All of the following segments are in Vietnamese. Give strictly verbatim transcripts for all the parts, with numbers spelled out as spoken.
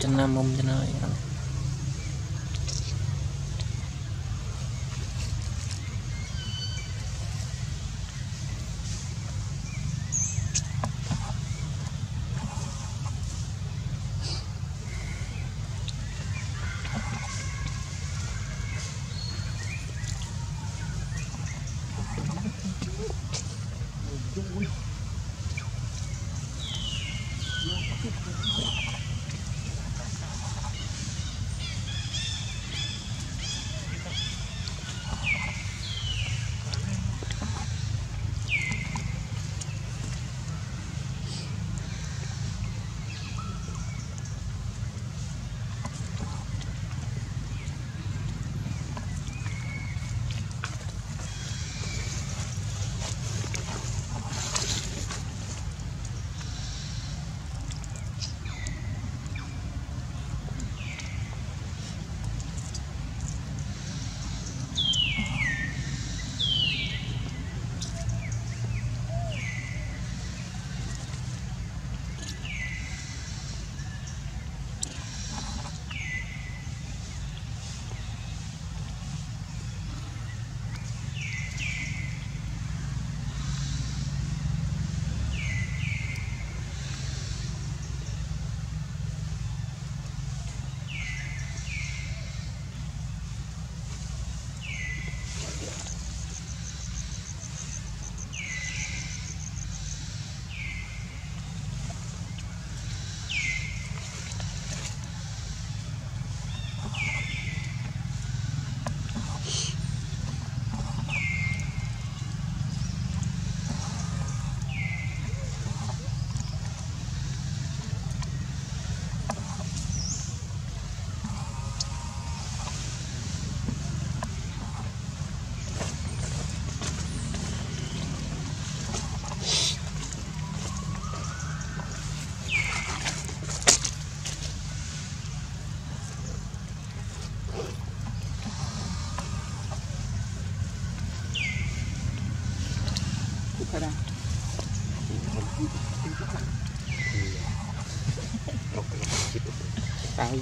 trên năm mông trên nơi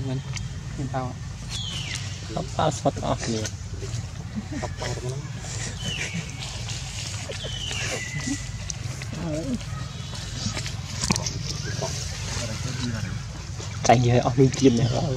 mình mình tao lóc tao sọt off nhiều lóc tao đúng không chạy về off mình tiền này đó mà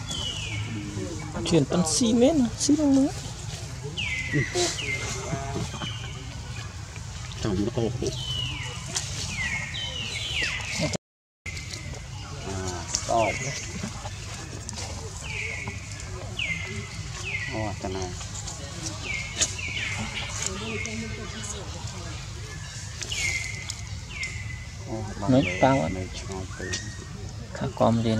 chuyển tấn xi mét, xi măng nữa, trồng nó ổn. Tao ạ, khá còm liền.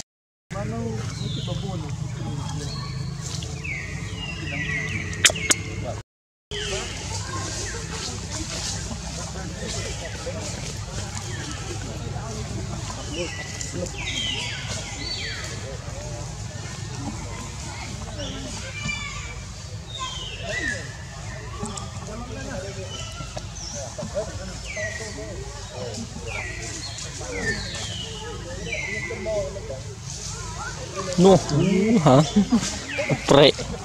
Mano itu babon. No, hả? Prek.